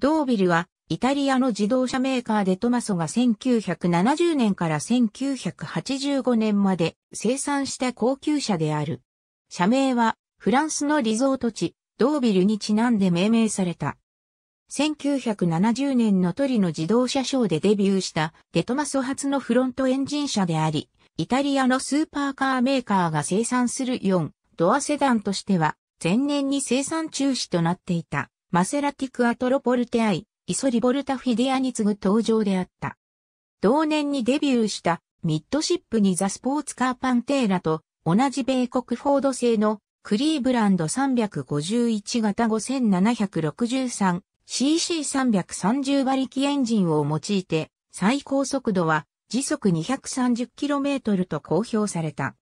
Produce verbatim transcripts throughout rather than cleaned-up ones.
ドービルは、イタリアの自動車メーカーでトマソがせんきゅうひゃくななじゅうねんからせんきゅうひゃくはちじゅうごねんまで生産した高級車である。社名は、フランスのリゾート地、ドービルにちなんで命名された。せんきゅうひゃくななじゅうねんのトリノ自動車ショーでデビューしたデトマソ初のフロントエンジン車であり、イタリアのスーパーカーメーカーが生産するよんドアセダンとしては、前年に生産中止となっていた、マセラティクアトロポルテアイ、イソリボルタフィデアに次ぐ登場であった。同年にデビューしたミッドシップにザ・スポーツカーパンテーラと同じ米国フォード製のクリーブランドさんびゃくごじゅういち型 ごせんななひゃくろくじゅうさんシーシーさんびゃくさんじゅう 馬力エンジンを用いて最高速度は時速 にひゃくさんじゅっキロメートル と公表された。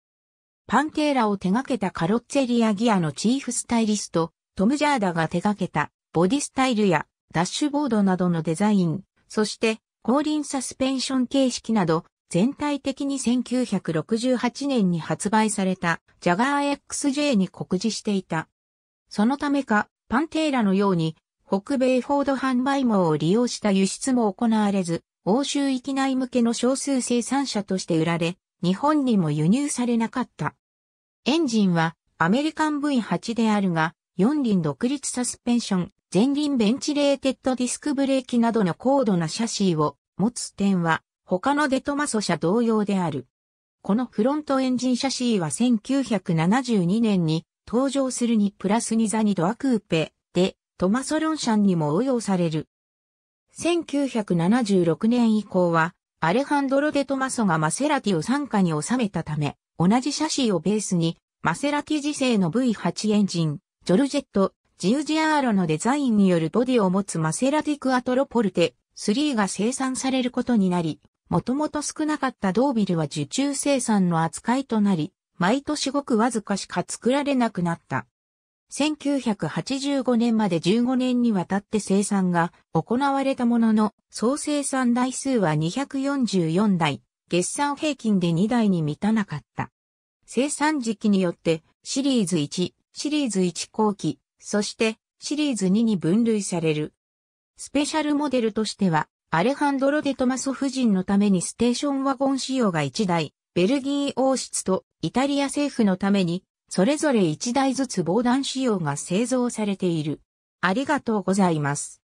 パンテーラを手掛けたカロッツェリアギアのチーフスタイリスト、トム・ジャーダが手掛けたボディスタイルやダッシュボードなどのデザイン、そして後輪サスペンション形式など全体的にせんきゅうひゃくろくじゅうはちねんに発売されたジャガー エックスジェー に酷似していた。そのためか、パンテーラのように北米フォード販売網を利用した輸出も行われず、欧州域内向けの少数生産者として売られ、日本にも輸入されなかった。エンジンはアメリカン ブイエイト であるが、よん輪独立サスペンション、前輪ベンチレーテッドディスクブレーキなどの高度なシャシーを持つ点は、他のデトマソ車同様である。このフロントエンジンシャシーはせんきゅうひゃくななじゅうにねんに登場するにプラスに座にドアクーペで、トマソ論車にも応用される。せんきゅうひゃくななじゅうろくねん以降は、アレハンドロ・デトマソがマセラティを傘下に収めたため、同じ車種をベースに、マセラティ自製の ブイエイト エンジン、ジョルジェット、ジウジアーロのデザインによるボディを持つマセラティクアトロポルテスリーが生産されることになり、もともと少なかったドービルは受注生産の扱いとなり、毎年ごくわずかしか作られなくなった。せんきゅうひゃくはちじゅうごねんまでじゅうごねんにわたって生産が行われたものの、総生産台数はにひゃくよんじゅうよんだい、月産平均でにだいに満たなかった。生産時期によってシリーズいち、シリーズいち後期、そしてシリーズにに分類される。スペシャルモデルとしては、アレハンドロ・デトマソ夫人のためにステーションワゴン仕様がいちだい、ベルギー王室とイタリア政府のために、それぞれいちだいずつ防弾仕様が製造されている。ありがとうございます。